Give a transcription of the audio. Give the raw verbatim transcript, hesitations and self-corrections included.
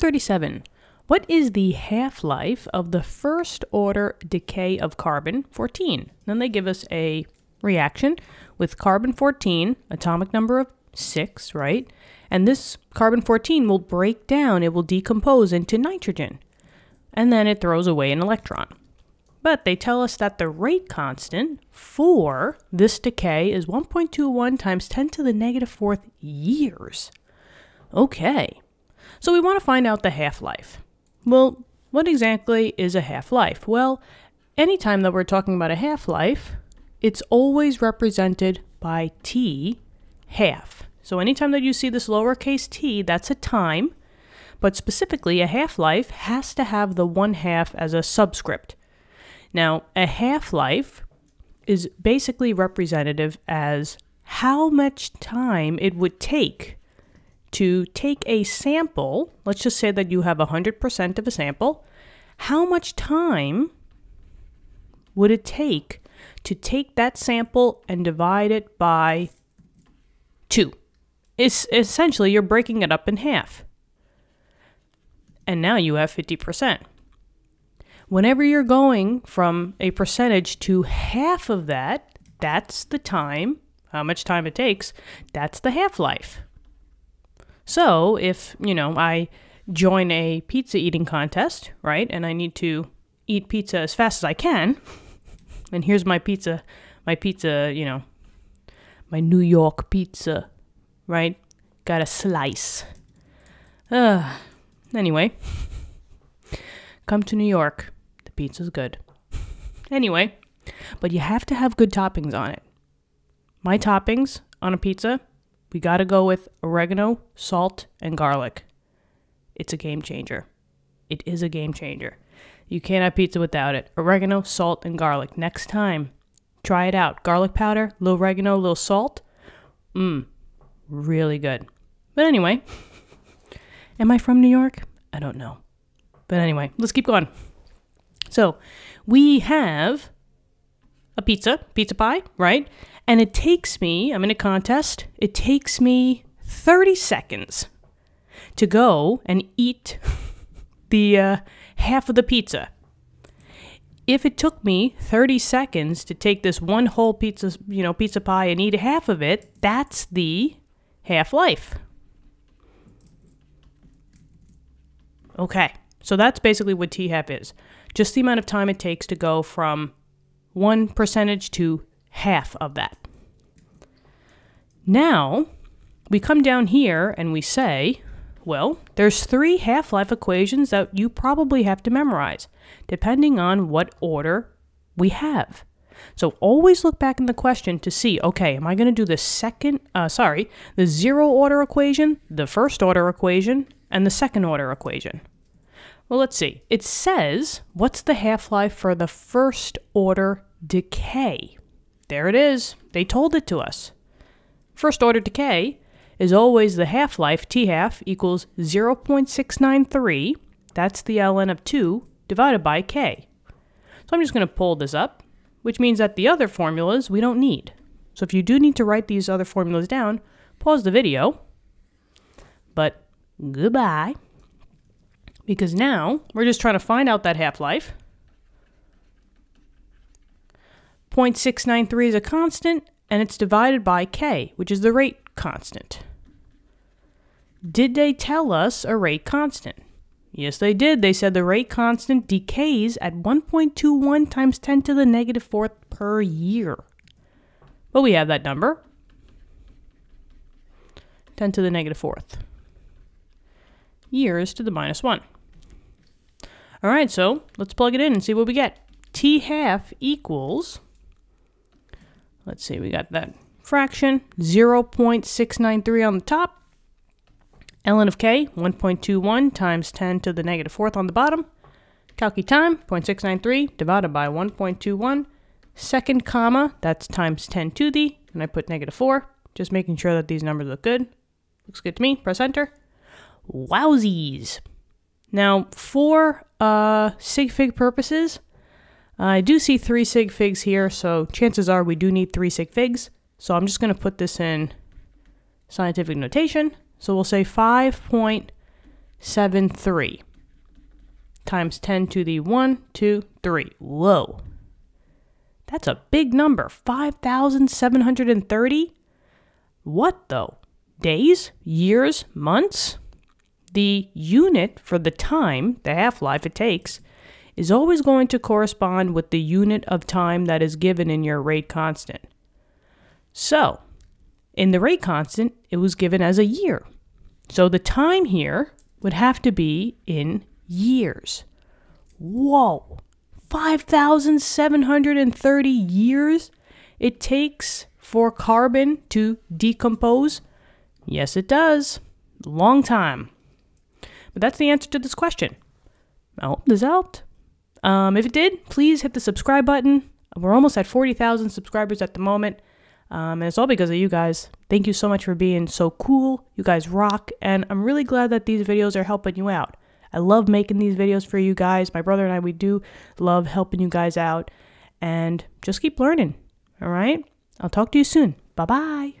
thirty-seven. What is the half-life of the first order decay of carbon fourteen? Then they give us a reaction with carbon fourteen, atomic number of six, right? And this carbon fourteen will break down, it will decompose into nitrogen, and then it throws away an electron. But they tell us that the rate constant for this decay is one point two one times ten to the negative fourth years. Okay, so we want to find out the half-life. Well, what exactly is a half-life? Well, anytime that we're talking about a half-life, it's always represented by T, half. So anytime that you see this lowercase t, that's a time, but specifically a half-life has to have the one half as a subscript. Now, a half-life is basically representative as how much time it would take to take a sample. Let's just say that you have one hundred percent of a sample. How much time would it take to take that sample and divide it by two? It's essentially, you're breaking it up in half. And now you have fifty percent. Whenever you're going from a percentage to half of that, that's the time, how much time it takes, that's the half-life. So if, you know, I join a pizza eating contest, right, and I need to eat pizza as fast as I can, and here's my pizza, my pizza, you know, my New York pizza, right? Got a slice. Uh, anyway, come to New York. The pizza's good. Anyway, but you have to have good toppings on it. My toppings on a pizza, we got to go with oregano, salt, and garlic. It's a game changer. It is a game changer. You can't have pizza without it. Oregano, salt, and garlic. Next time, try it out. Garlic powder, little oregano, little salt. Mmm. Really good. But anyway, am I from New York? I don't know. But anyway, let's keep going. So we have a pizza, pizza pie, right? And it takes me, I'm in a contest, it takes me thirty seconds to go and eat the uh, half of the pizza. If it took me thirty seconds to take this one whole pizza, you know, pizza pie and eat half of it, that's the half-life. Okay, so that's basically what T half is. Just the amount of time it takes to go from one percentage to half of that. Now, we come down here and we say, well, there's three half-life equations that you probably have to memorize, depending on what order we have. So always look back in the question to see, okay, am I going to do the second, uh, sorry, the zero order equation, the first order equation, and the second order equation? Well, let's see. It says, what's the half-life for the first order decay? There it is. They told it to us. First order decay is always the half-life, T half, equals zero point six nine three. That's the ln of two divided by K. So I'm just going to pull this up, which means that the other formulas we don't need. So if you do need to write these other formulas down, pause the video, but goodbye, because now we're just trying to find out that half-life. zero point six nine three is a constant, and it's divided by K, which is the rate constant. Did they tell us a rate constant? Yes, they did. They said the rate constant decays at one point two one times ten to the negative fourth per year. But we have that number. ten to the negative fourth. Years to the minus one. All right, so let's plug it in and see what we get. T half equals, let's see, we got that fraction, zero point six nine three on the top. Ln of K, one point two one times ten to the negative fourth on the bottom. Calculate time, zero point six nine three divided by one point two one. Second comma, that's times ten to the, and I put negative four. Just making sure that these numbers look good. Looks good to me. Press enter. Wowsies. Now, for uh, sig fig purposes, I do see three sig figs here, so chances are we do need three sig figs. So I'm just going to put this in scientific notation. So we'll say five point seven, three. Times ten to the one, two, three. Whoa. That's a big number, five thousand seven hundred thirty. What though? Days, years, months? The unit for the time, the half-life it takes, is always going to correspond with the unit of time that is given in your rate constant. So, in the rate constant, it was given as a year. So the time here would have to be in years. Whoa! five thousand seven hundred thirty years it takes for carbon to decompose? Yes, it does. Long time. But that's the answer to this question. I hope this helped. Um, if it did, please hit the subscribe button. We're almost at forty thousand subscribers at the moment. Um, and it's all because of you guys. Thank you so much for being so cool. You guys rock. And I'm really glad that these videos are helping you out. I love making these videos for you guys. My brother and I, we do love helping you guys out. And just keep learning. All right? I'll talk to you soon. Bye-bye.